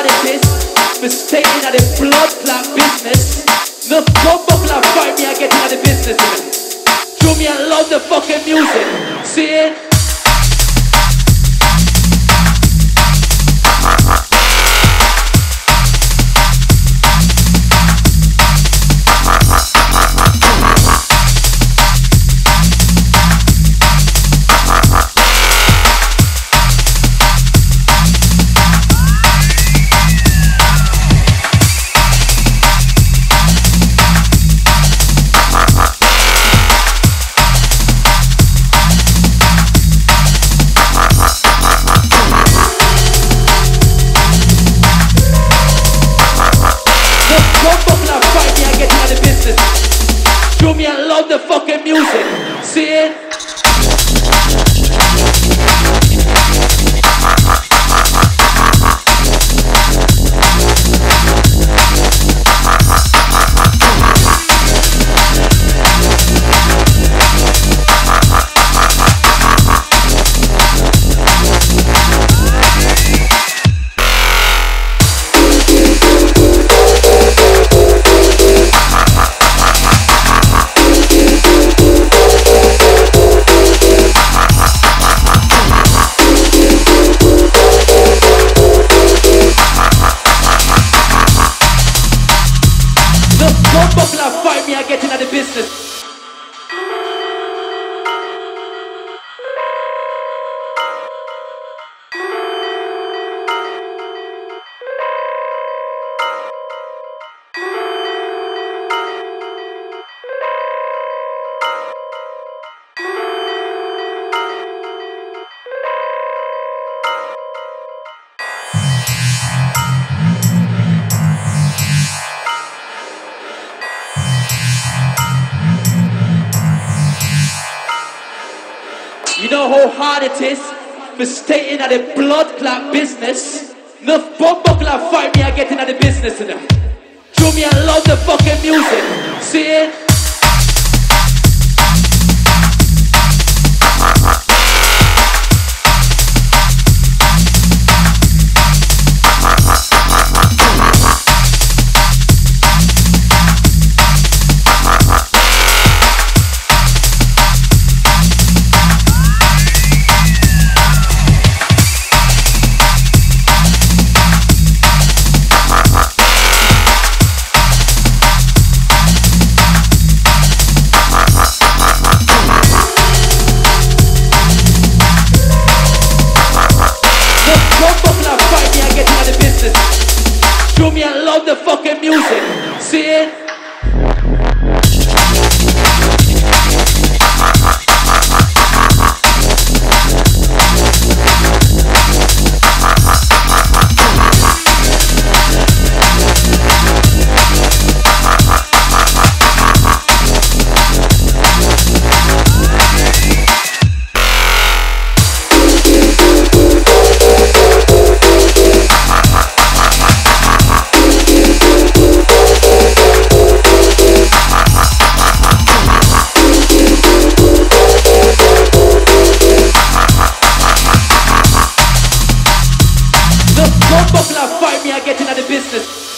out of this, mistaken out of this blood clot business. No combo blood fight me, I get out of business. Show me I love the fucking music. See it? The fucking music, see it? For stating at the blood clot business. Enough bumbo clot fight me, I get into the business today. Show me I love the fucking music. See it? Buckler, fight me, I get into the business.